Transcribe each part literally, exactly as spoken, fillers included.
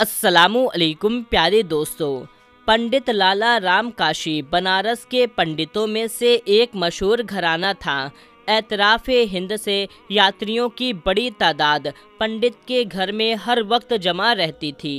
अस्सलामुअलैकुम प्यारे दोस्तों, पंडित लाला राम काशी बनारस के पंडितों में से एक मशहूर घराना था। एतराफ़ हिंद से यात्रियों की बड़ी तादाद पंडित के घर में हर वक्त जमा रहती थी।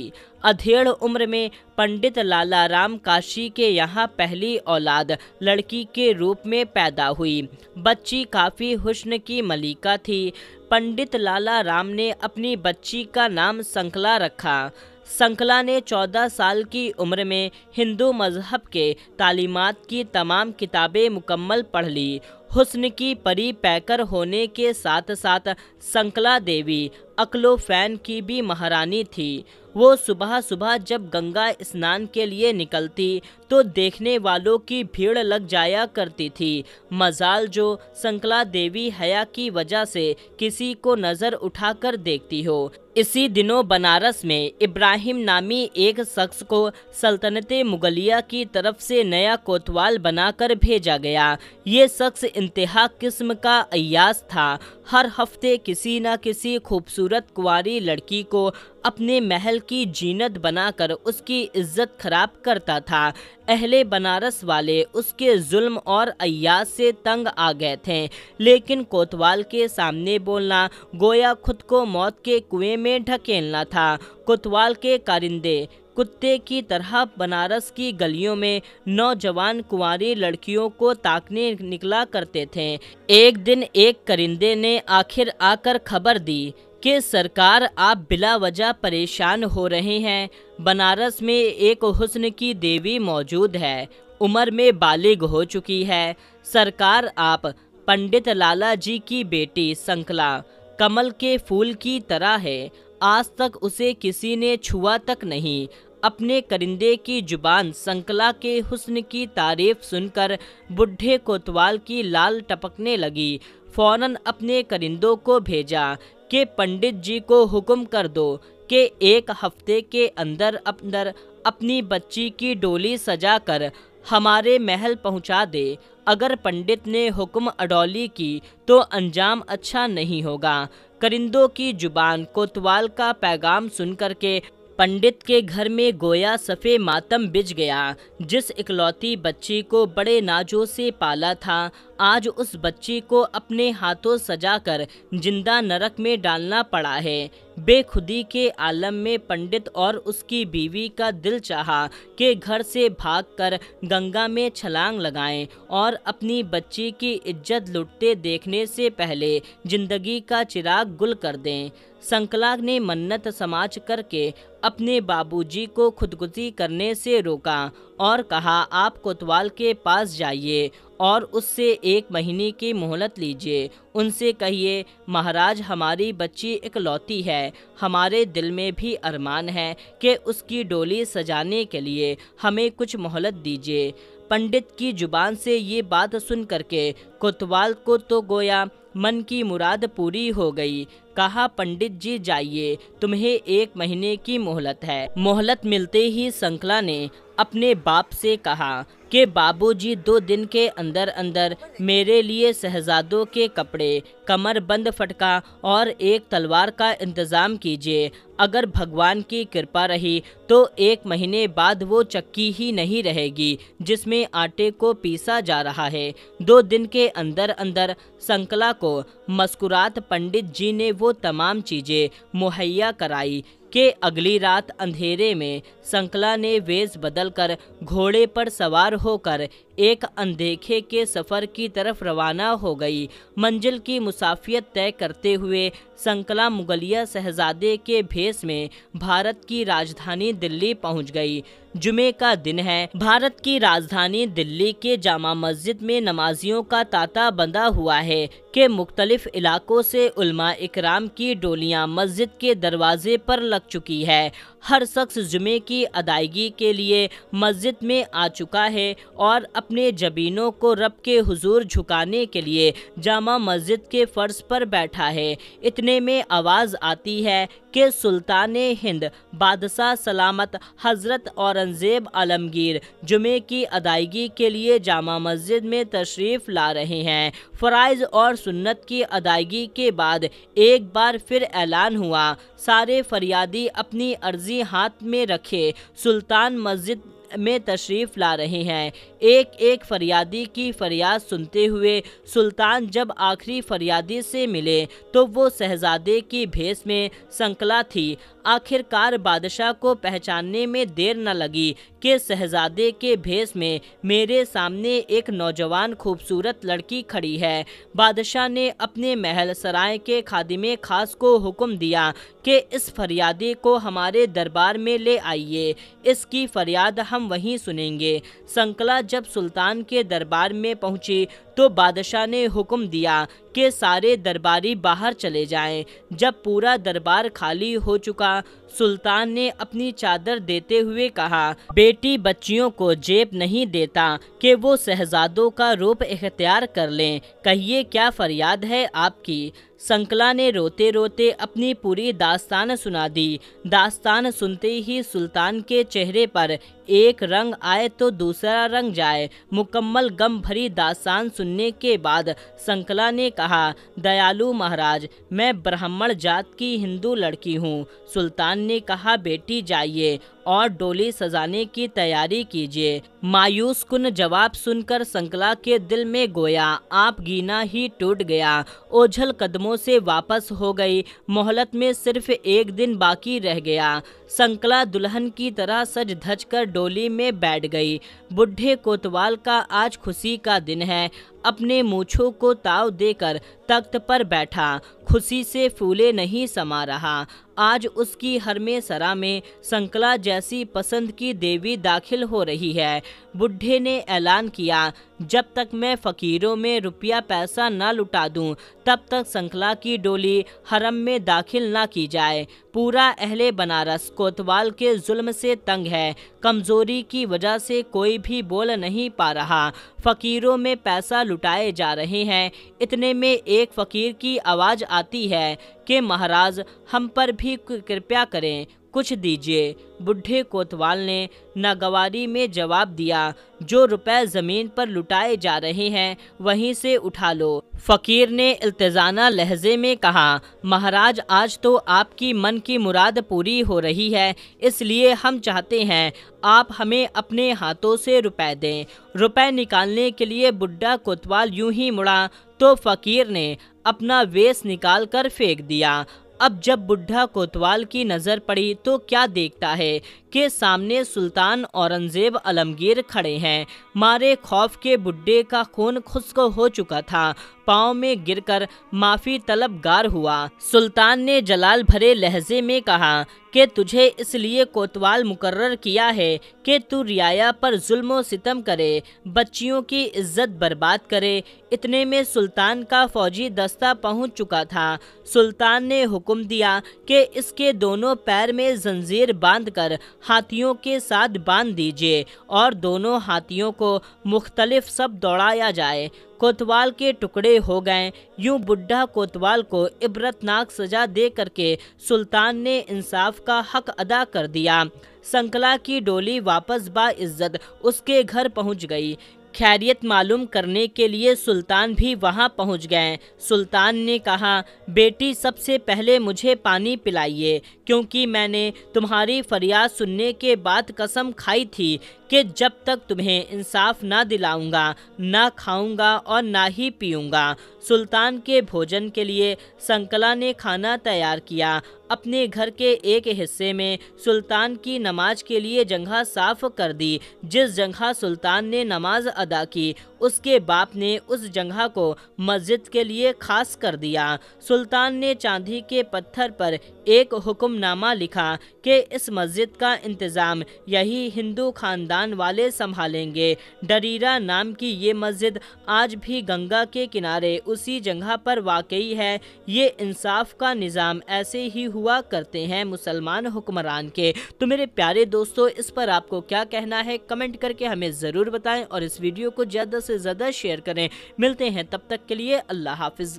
अधेड़ उम्र में पंडित लाला राम काशी के यहाँ पहली औलाद लड़की के रूप में पैदा हुई। बच्ची काफ़ी हुस्न की मलिका थी। पंडित लाला राम ने अपनी बच्ची का नाम संकला रखा। संकला ने चौदह साल की उम्र में हिंदू मजहब के तालीमात की तमाम किताबें मुकम्मल पढ़ ली। हुस्न की परी पैकर होने के साथ साथ संकला देवी अक्लोफैन की भी महारानी थी। वो सुबह सुबह जब गंगा स्नान के लिए निकलती तो देखने वालों की भीड़ लग जाया करती थी। मजाल जो संकला देवी हया की वजह से किसी को नज़र उठाकर देखती हो। इसी दिनों बनारस में इब्राहिम नामी एक शख्स को सल्तनत मुगलिया की तरफ से नया कोतवाल बनाकर भेजा गया। ये शख्स इंतहा किस्म का अय्यास था। हर हफ्ते किसी न किसी खूबसूरत कुंवारी लड़की को अपने महल की जीनत बनाकर उसकी इज्जत खराब करता था। अहले बनारस वाले उसके जुल्म और अय्यास से तंग आ गए थे, लेकिन कोतवाल के सामने बोलना गोया खुद को मौत के कुएं में ढकेलना था। कोतवाल के कारिंदे कुत्ते की तरह बनारस की गलियों में नौजवान कुंवारी लड़कियों को ताकने निकला करते थे। एक दिन एक करिंदे ने आखिर आकर खबर दी कि सरकार आप बिला वजह परेशान हो रहे हैं। बनारस में एक हुस्न की देवी मौजूद है, उम्र में बालिग हो चुकी है। सरकार आप पंडित लाला जी की बेटी संकला कमल के फूल की तरह है। आज तक उसे किसी ने छुआ तक नहीं। अपने करिंदे की जुबान संकला के हुस्न की तारीफ सुनकर बुढ़े कोतवाल की लाल टपकने लगी। फौरन अपने करिंदों को भेजा कि पंडित जी को हुक्म कर दो कि एक हफ्ते के अंदर अंदर अपनी बच्ची की डोली सजाकर हमारे महल पहुंचा दे। अगर पंडित ने हुक्म अडौली की तो अंजाम अच्छा नहीं होगा। करिंदों की जुबान कोतवाल का पैगाम सुनकर के पंडित के घर में गोया सफ़े मातम बिछ गया। जिस इकलौती बच्ची को बड़े नाजों से पाला था, आज उस बच्ची को अपने हाथों सजाकर जिंदा नरक में डालना पड़ा है। बेखुदी के आलम में पंडित और उसकी बीवी का दिल चाहा कि घर से भागकर गंगा में छलांग लगाएं और अपनी बच्ची की इज्जत लुटते देखने से पहले जिंदगी का चिराग गुल कर दें। संकला ने मन्नत समाज करके अपने बाबूजी को खुदकुशी करने से रोका और कहा आप कोतवाल के पास जाइए और उससे एक महीने की मोहलत लीजिए। उनसे कहिए महाराज हमारी बच्ची इकलौती है, हमारे दिल में भी अरमान है कि उसकी डोली सजाने के लिए हमें कुछ मोहलत दीजिए। पंडित की जुबान से ये बात सुन करके कोतवाल को तो गोया मन की मुराद पूरी हो गई। कहा पंडित जी जाइए, तुम्हें एक महीने की मोहलत है। मोहलत मिलते ही संकला ने अपने बाप से कहा कि बाबूजी दो दिन के अंदर अंदर मेरे लिए शहजादों के कपड़े, कमरबंद, फटका और एक तलवार का इंतज़ाम कीजिए। अगर भगवान की कृपा रही तो एक महीने बाद वो चक्की ही नहीं रहेगी जिसमें आटे को पीसा जा रहा है। दो दिन के अंदर अंदर संकला को मस्कुरात पंडित जी ने वो तमाम चीज़ें मुहैया कराई कि अगली रात अंधेरे में संकला ने वेश बदलकर घोड़े पर सवार होकर एक अनदेखे के सफ़र की तरफ रवाना हो गई। मंजिल की मुसाफियत तय करते हुए संकला मुगलिया शहजादे के भेष में भारत की राजधानी दिल्ली पहुंच गई। जुमे का दिन है। भारत की राजधानी दिल्ली के जामा मस्जिद में नमाजियों का तांता बंधा हुआ है कि मुख्तलिफ इलाकों से उलमा इकराम की डोलियां मस्जिद के दरवाजे पर लग चुकी है। हर शख्स जुमे की अदायगी के लिए मस्जिद में आ चुका है और अपने जबीनों को रब के हुजूर झुकाने के लिए जामा मस्जिद के फर्श पर बैठा है। इतने में आवाज़ आती है कि सुल्ताने हिंद बादशाह सलामत हज़रत औरंगजेब आलमगीर जुमे की अदायगी के लिए जामा मस्जिद में तशरीफ़ ला रहे हैं। फ़राइज़ और सुन्नत की अदायगी के बाद एक बार फिर ऐलान हुआ, सारे फरियादी अपनी अर्जी हाथ में रखे सुल्तान मस्जिद में तशरीफ़ ला रहे हैं। एक एक फरियादी की फरियाद सुनते हुए सुल्तान जब आखिरी फरियादी से मिले तो वो शहजादे की भेस में संकला थी। आखिरकार बादशाह को पहचानने में देर न लगी कि शहजादे के भेस में मेरे सामने एक नौजवान खूबसूरत लड़की खड़ी है। बादशाह ने अपने महल सराय के खादिमे खास को हुक्म दिया कि इस फरियादी को हमारे दरबार में ले आइए, इसकी फरियाद हम वहीं सुनेंगे। संकला जब सुल्तान के दरबार में पहुंची तो बादशाह ने हुक्म दिया के सारे दरबारी बाहर चले जाएं। जब पूरा दरबार खाली हो चुका, सुल्तान ने अपनी चादर देते हुए कहा, बेटी बच्चियों को जेब नहीं देता कि वो शहजादों का रूप इख्तियार कर लें, कहिए क्या फरियाद है आपकी। संकला ने रोते रोते अपनी पूरी दास्तान सुना दी। दास्तान सुनते ही सुल्तान के चेहरे पर एक रंग आए तो दूसरा रंग जाए। मुकम्मल गम भरी दास्तान सुनने के बाद संकला ने कहा, दयालु महाराज, मैं ब्राह्मण जात की हिंदू लड़की हूँ। सुल्तान ने कहा, बेटी जाइए और डोली सजाने की तैयारी कीजिए। मायूस कुन जवाब सुनकर संकला के दिल में गोया आप गीना ही टूट गया। ओझल कदमों से वापस हो गई। मोहलत में सिर्फ एक दिन बाकी रह गया। संकला दुल्हन की तरह सज धज कर डोली में बैठ गई। बुढ़े कोतवाल का आज खुशी का दिन है। अपने मूँछों को ताव देकर तख्त पर बैठा, खुशी से फूले नहीं समा रहा। आज उसकी हरमे सरा में संकला जैसी पसंद की देवी दाखिल हो रही है। बुढ़े ने ऐलान किया, जब तक मैं फ़कीरों में रुपया पैसा ना लुटा दूं, तब तक संकला की डोली हरम में दाखिल ना की जाए। पूरा अहले बनारस कोतवाल के जुल्म से तंग है। कमज़ोरी की वजह से कोई भी बोल नहीं पा रहा। फ़कीरों में पैसा लुटाए जा रहे हैं। इतने में एक फ़कीर की आवाज़ आती है कि महाराज, हम पर भी कृपया करें, कुछ दीजिए। बुढ़े कोतवाल ने नागवारी में जवाब दिया, जो रुपए ज़मीन पर लुटाए जा रहे हैं वहीं से उठा लो। फ़कीर ने इल्तिजाना लहजे में कहा, महाराज, आज तो आपकी मन की मुराद पूरी हो रही है, इसलिए हम चाहते हैं आप हमें अपने हाथों से रुपए दें। रुपए निकालने के लिए बुढ़ा कोतवाल यूं ही मुड़ा तो फ़कीर ने अपना वेश निकाल कर फेंक दिया। अब जब बुढ़ा कोतवाल की नज़र पड़ी तो क्या देखता है कि सामने सुल्तान औरंगजेब आलमगीर खड़े हैं। मारे खौफ के बुढ़े का खून खुश्क हो चुका था। पाँव में गिरकर माफ़ी तलबगार हुआ। सुल्तान ने जलाल भरे लहजे में कहा कि तुझे इसलिए कोतवाल मुकर्रर किया है कि तू रियाया पर जुल्म व सितम करे, बच्चियों की इज्जत बर्बाद करे। इतने में सुल्तान का फौजी दस्ता पहुंच चुका था। सुल्तान ने हुक्म दिया कि इसके दोनों पैर में जंजीर बांधकर हाथियों के साथ बांध दीजिए और दोनों हाथियों को मुख्तलिफ सब दौड़ाया जाए। कोतवाल के टुकड़े हो गए। यूं बुढ़ा कोतवाल को इबरतनाक सजा दे करके सुल्तान ने इंसाफ का हक अदा कर दिया। संकला की डोली वापस बाइज्जत उसके घर पहुंच गई। खैरियत मालूम करने के लिए सुल्तान भी वहां पहुंच गए। सुल्तान ने कहा, बेटी, सबसे पहले मुझे पानी पिलाइए, क्योंकि मैंने तुम्हारी फरियाद सुनने के बाद कसम खाई थी कि जब तक तुम्हें इंसाफ ना दिलाऊंगा, ना खाऊंगा और ना ही पीऊंगा। सुल्तान के भोजन के लिए संकला ने खाना तैयार किया। अपने घर के एक हिस्से में सुल्तान की नमाज के लिए जगह साफ कर दी। जिस जगह सुल्तान ने नमाज अदा की, उसके बाप ने उस जगह को मस्जिद के लिए खास कर दिया। सुल्तान ने चांदी के पत्थर पर एक हुक्मनामा लिखा कि इस मस्जिद का इंतज़ाम यही हिंदू खानदान वाले संभालेंगे। डरीरा नाम की ये मस्जिद आज भी गंगा के किनारे उसी जगह पर वाकई है। ये इंसाफ का निज़ाम ऐसे ही हुआ करते हैं मुसलमान हुक्मरान के। तो मेरे प्यारे दोस्तों, इस पर आपको क्या कहना है कमेंट करके हमें ज़रूर बताएं और इस वीडियो को ज़्यादा से ज़्यादा शेयर करें। मिलते हैं, तब तक के लिए अल्लाह हाफिज़।